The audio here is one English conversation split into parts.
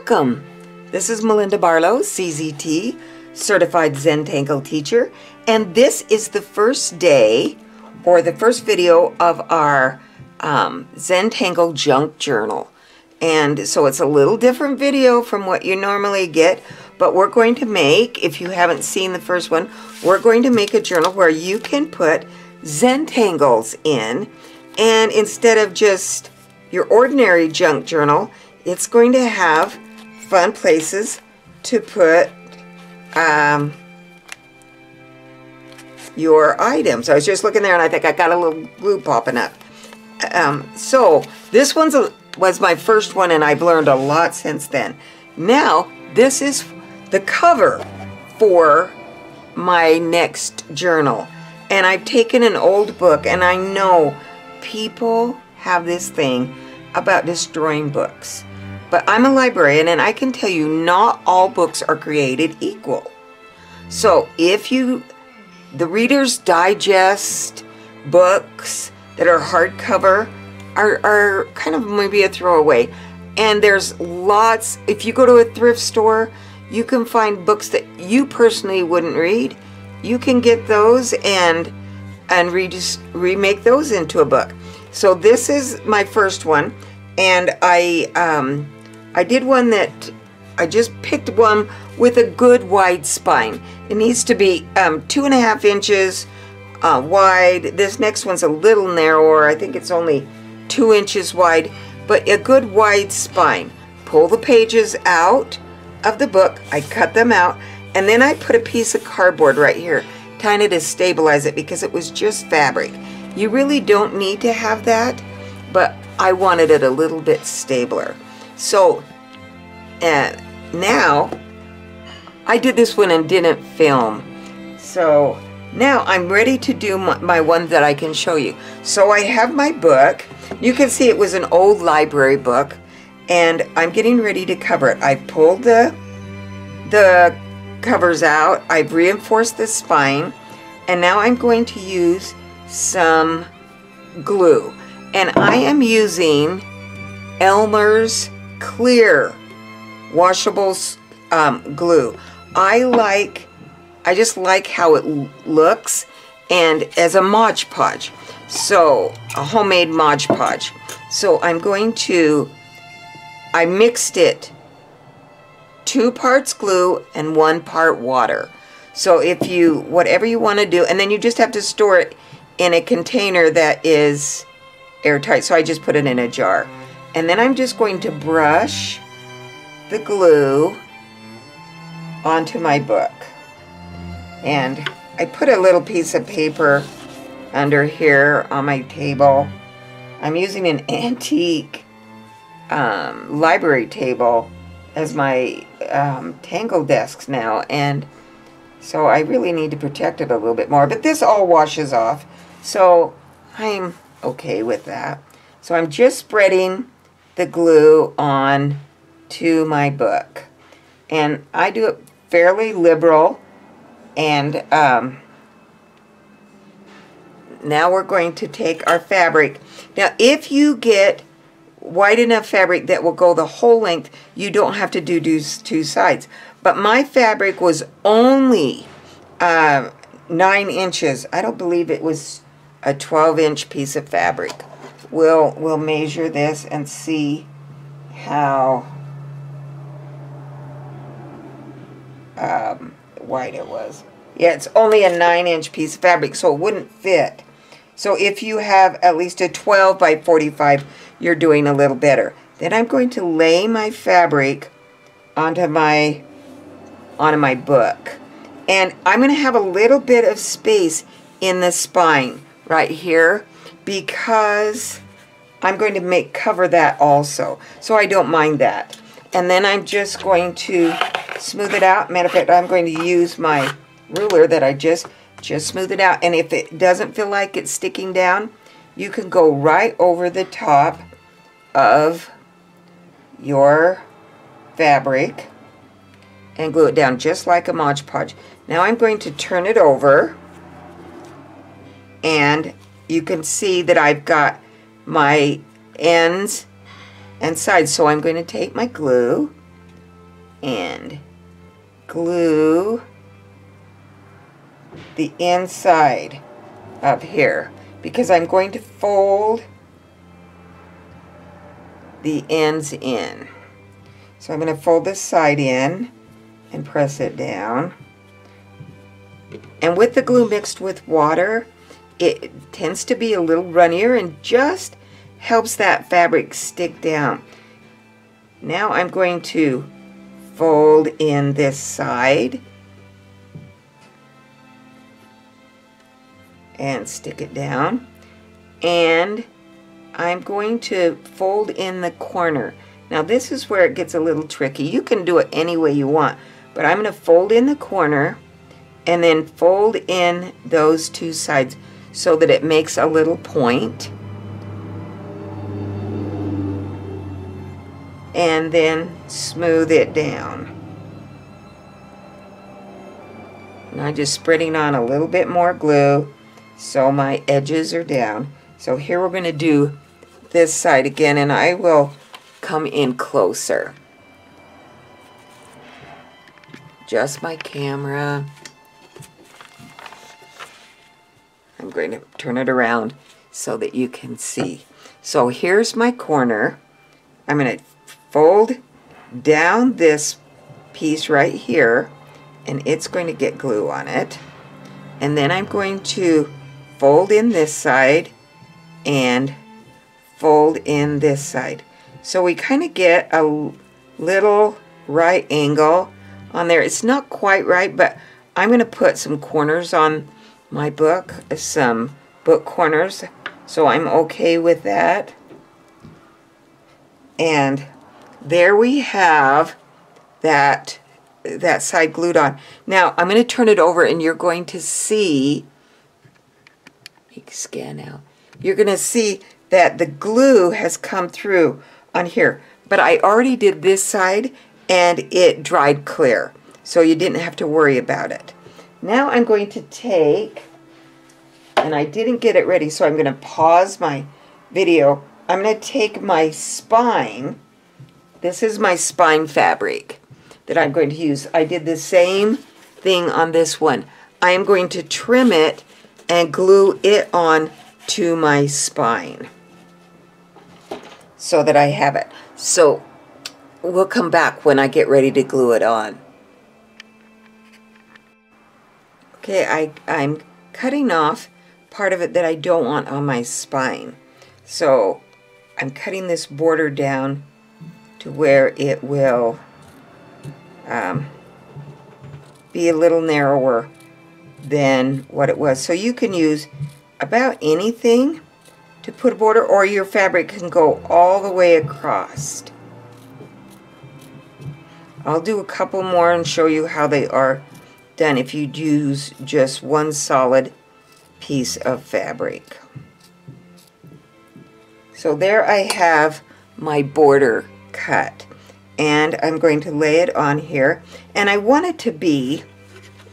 Welcome! This is Melinda Barlow, CZT, Certified Zentangle Teacher, and this is the first day or the first video of our Zentangle Junk Journal. And so it's a little different video from what you normally get, but we're going to make, if you haven't seen the first one, we're going to make a journal where you can put Zentangles in, and instead of just your ordinary junk journal, it's going to have fun places to put your items. I was just looking there and I think I got a little glue popping up. So this one was my first one and I've learned a lot since then. Now this is the cover for my next journal. And I've taken an old book, and I know people have this thing about destroying books. But I'm a librarian, and I can tell you not all books are created equal. So if the Reader's Digest books that are hardcover are kind of maybe a throwaway. And there's lots, if you go to a thrift store, you can find books that you personally wouldn't read. You can get those and remake those into a book. So this is my first one, and I did one that I just picked one with a good wide spine. It needs to be 2.5 inches wide. This next one's a little narrower. I think it's only 2 inches wide, but a good wide spine. Pull the pages out of the book. I cut them out. And then I put a piece of cardboard right here, kind of to stabilize it because it was just fabric. You really don't need to have that, but I wanted it a little bit stabler. So now I did this one and didn't film. So now I'm ready to do my one that I can show you. So I have my book. You can see it was an old library book, and I'm getting ready to cover it. I pulled the covers out, I've reinforced the spine, and now I'm going to use some glue. And I am using Elmer's clear washable glue. I just like how it looks, and as a Mod Podge, so a homemade Mod Podge. So I mixed it 2 parts glue and 1 part water. So if you, whatever you want to do, and then you just have to store it in a container that is airtight. So I just put it in a jar. And then I'm just going to brush the glue onto my book. And I put a little piece of paper under here on my table. I'm using an antique library table as my tangle desks now, and so I really need to protect it a little bit more, but this all washes off, so I'm okay with that. So I'm just spreading the glue on to my book, and I do it fairly liberal. And now we're going to take our fabric. Now if you get wide enough fabric that will go the whole length, you don't have to do these 2 sides. But my fabric was only 9 inches. I don't believe it was a 12-inch piece of fabric. We'll measure this and see how wide it was. Yeah, it's only a 9-inch piece of fabric, so it wouldn't fit. So if you have at least a 12 by 45, you're doing a little better. Then I'm going to lay my fabric onto my book. And I'm going to have a little bit of space in the spine right here because I'm going to cover that also. So I don't mind that. And then I'm just going to smooth it out. Matter of fact, I'm going to use my ruler that I just smooth it out, and if it doesn't feel like it's sticking down, you can go right over the top of your fabric and glue it down just like a Mod Podge. Now I'm going to turn it over, and you can see that I've got my ends and sides. So I'm going to take my glue end. Glue the inside of here because I'm going to fold the ends in. So I'm going to fold this side in and press it down. And with the glue mixed with water, it tends to be a little runnier and just helps that fabric stick down. Now I'm going to fold in this side and stick it down, and I'm going to fold in the corner. Now this is where it gets a little tricky. You can do it any way you want, but I'm going to fold in the corner and then fold in those two sides so that it makes a little point, and then smooth it down. Now I'm just spreading on a little bit more glue so my edges are down. So here we're going to do this side again, and I will come in closer. Adjust my camera. I'm going to turn it around so that you can see. So here's my corner. I'm going to fold down this piece right here, and it's going to get glue on it. And then I'm going to fold in this side and fold in this side. So we kind of get a little right angle on there. It's not quite right, but I'm going to put some corners on my book, some book corners, so I'm okay with that. And there we have that side glued on. Now I'm going to turn it over and you're going to see, you can scan out, you're going to see that the glue has come through on here. But I already did this side and it dried clear, so you didn't have to worry about it. Now I'm going to take, and I didn't get it ready, so I'm going to pause my video. I'm going to take my spine. This is my spine fabric that I'm going to use. I did the same thing on this one. I am going to trim it and glue it on to my spine so that I have it. So we'll come back when I get ready to glue it on. Okay, I'm cutting off part of it that I don't want on my spine. So I'm cutting this border down to where it will be a little narrower than what it was. So you can use about anything to put a border, or your fabric can go all the way across. I'll do a couple more and show you how they are done if you use just one solid piece of fabric. So there I have my border cut, and I'm going to lay it on here, and I want it to be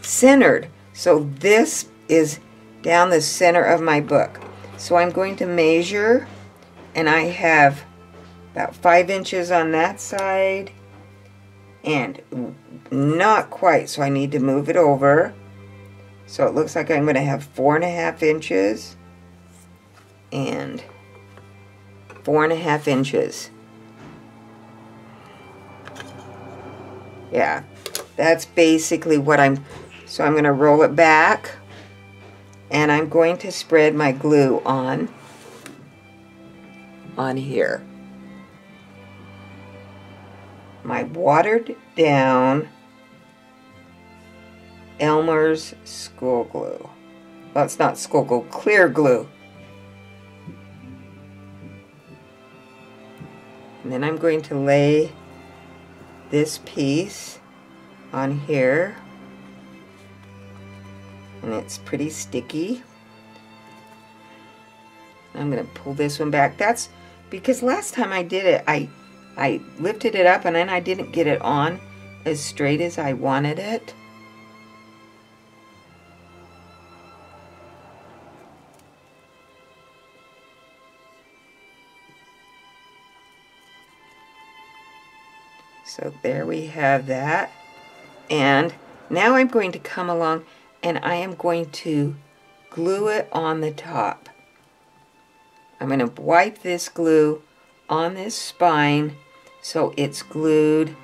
centered, so this is down the center of my book. So I'm going to measure, and I have about 5 inches on that side and not quite, so I need to move it over, so it looks like I'm going to have 4.5 inches and 4.5 inches. Yeah, that's basically what so I'm going to roll it back, and I'm going to spread my glue on here. My watered down Elmer's school glue. Well, it's not school glue, clear glue. And then I'm going to lay this piece on here, and it's pretty sticky. I'm going to pull this one back. That's because last time I did it, I lifted it up and then I didn't get it on as straight as I wanted it. So there we have that. And now I'm going to come along and I am going to glue it on the top. I'm going to wipe this glue on this spine so it's glued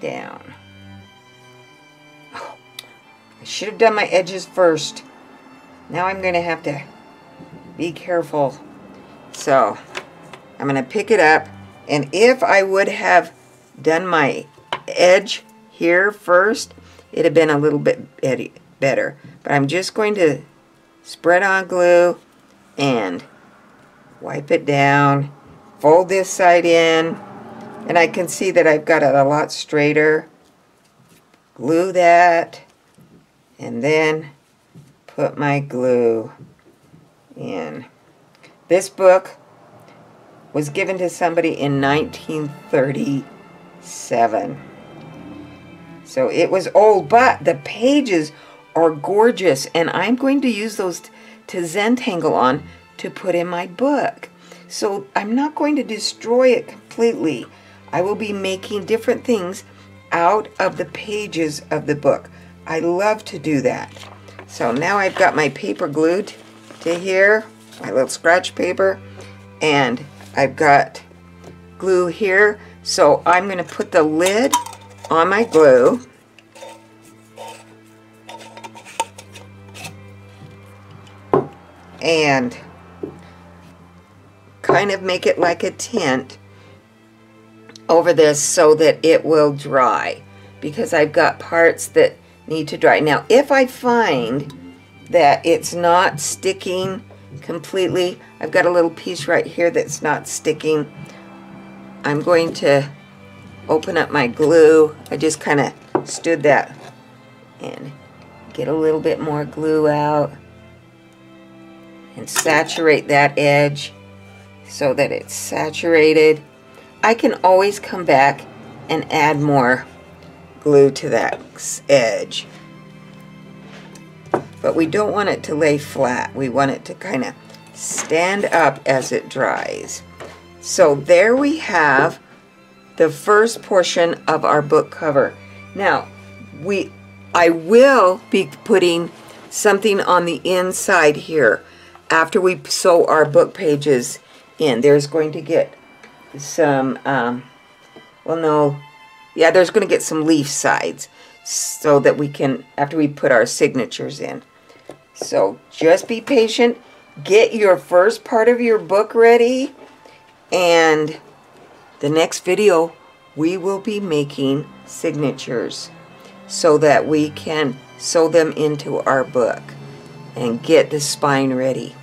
down. Oh, I should have done my edges first. Now I'm going to have to be careful. So I'm going to pick it up, and if I would have done my edge here first, it'd have been a little bit better. But I'm just going to spread on glue and wipe it down, fold this side in, and I can see that I've got it a lot straighter. Glue that, and then put my glue in. This book was given to somebody in 1937. So it was old, but the pages are gorgeous, and I'm going to use those to Zentangle on to put in my book. So I'm not going to destroy it completely. I will be making different things out of the pages of the book. I love to do that. So now I've got my paper glued to here, my little scratch paper, and I've got glue here. So I'm going to put the lid on my glue. And kind of make it like a tent over this so that it will dry, because I've got parts that need to dry. Now if I find that it's not sticking completely, I've got a little piece right here that's not sticking. I'm going to open up my glue. I just kind of stood that and get a little bit more glue out and saturate that edge so that it's saturated. I can always come back and add more glue to that edge, but we don't want it to lay flat. We want it to kind of stand up as it dries. So there we have the first portion of our book cover. Now I will be putting something on the inside here after we sew our book pages in. There's going to get some, there's going to get some leaf sides so that we can, after we put our signatures in. So just be patient, get your first part of your book ready, and the next video we will be making signatures so that we can sew them into our book and get the spine ready.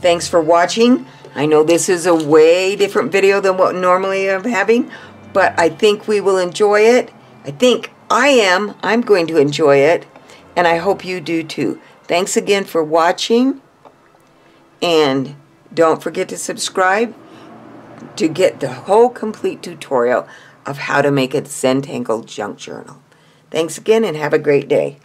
Thanks for watching. I know this is a way different video than what normally I'm having, but I think we will enjoy it. I think I am. I'm going to enjoy it, and I hope you do too. Thanks again for watching, and don't forget to subscribe to get the whole complete tutorial of how to make a Zentangle junk journal. Thanks again, and have a great day.